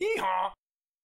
Yeehaw!